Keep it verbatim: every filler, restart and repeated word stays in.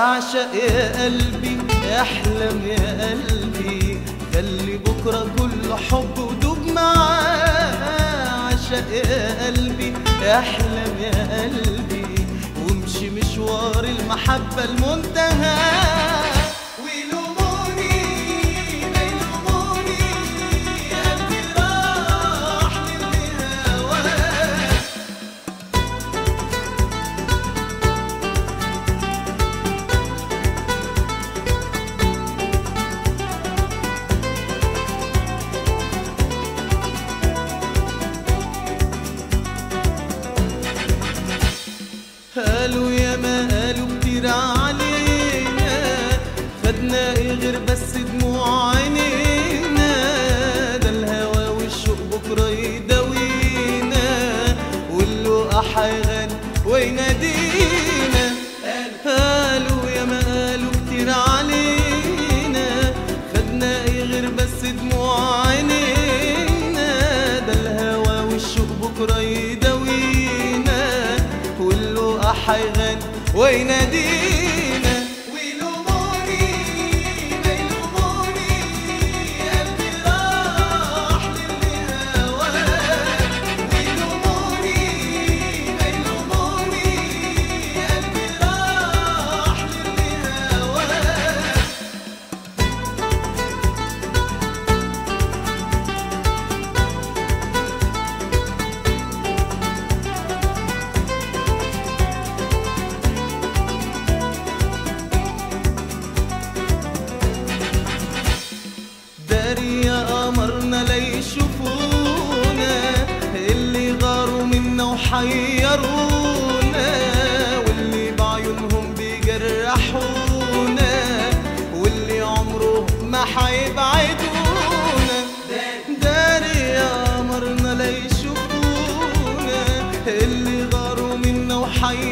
اعشق يا قلبي، احلم يا قلبي، خلي بكره كله حب ودوب معاه. اعشق يا قلبي، احلم يا قلبي، وامشي مشوار المحبه المنتهى. قالوا يا ما قالوا كتير علينا، خدنا ايه غير بس دموع عينينا، ده الهوى والشوق بكره يداوينا، واللقاح هيغني وينادينا. قالوا يا ما قالوا كتير علينا، خدنا ايه غير بس دموع عينينا، ده الهوى والشوق بكره يداوينا، حيغني وينادينا. ويلوموني ويلوموني قلبي راح للهواه، ويلوموني ويلوموني قلبي راح للهواه. يا قمرنا لا يشوفونا اللي غاروا منا وحيرونا، واللي بعيونهم بيجرحونا، واللي عمره ما حيبعدونا. داري يا قمرنا لا يشوفونا اللي غاروا منا وحيرونا.